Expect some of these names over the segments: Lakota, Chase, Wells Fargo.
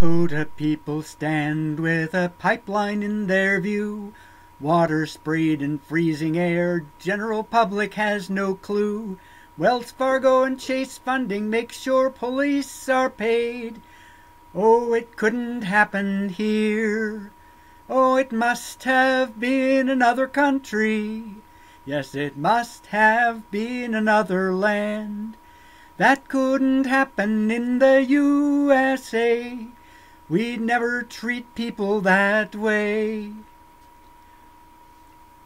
Lakota people stand with a pipeline in their view. Water sprayed in freezing air, general public has no clue. Wells Fargo and Chase funding make sure police are paid. Oh, it couldn't happen here. Oh, it must have been another country. Yes, it must have been another land. That couldn't happen in the USA. We'd never treat people that way.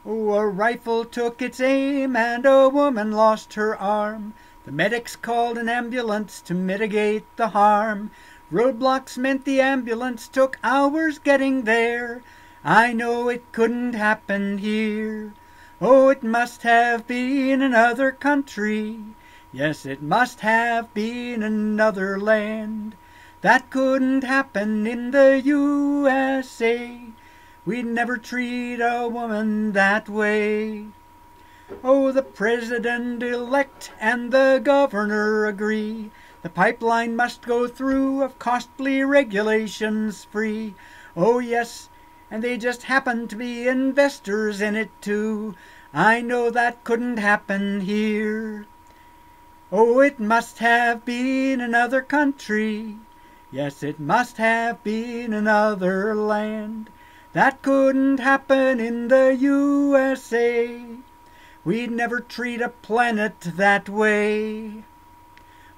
Oh, a rifle took its aim and a woman lost her arm. The medics called an ambulance to mitigate the harm. Roadblocks meant the ambulance took hours getting there. I know it couldn't happen here. Oh, it must have been another country. Yes, it must have been another land. That couldn't happen in the USA. We'd never treat a woman that way. Oh, the president-elect and the governor agree. The pipeline must go through of costly regulations free. Oh, yes. And they just happen to be investors in it too. I know that couldn't happen here. Oh, it must have been another country. Yes, it must have been another land. That couldn't happen in the USA. We'd never treat a planet that way.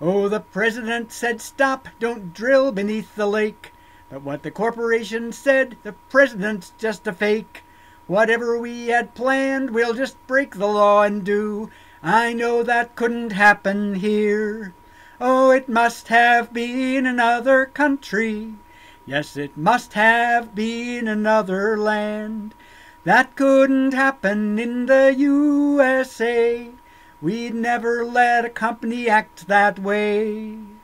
Oh, the president said stop, don't drill beneath the lake. But what the corporation said, the president's just a fake. Whatever we had planned, we'll just break the law and do. I know that couldn't happen here. Oh, it must have been another country. Yes, it must have been another land. That couldn't happen in the USA. We'd never let a company act that way.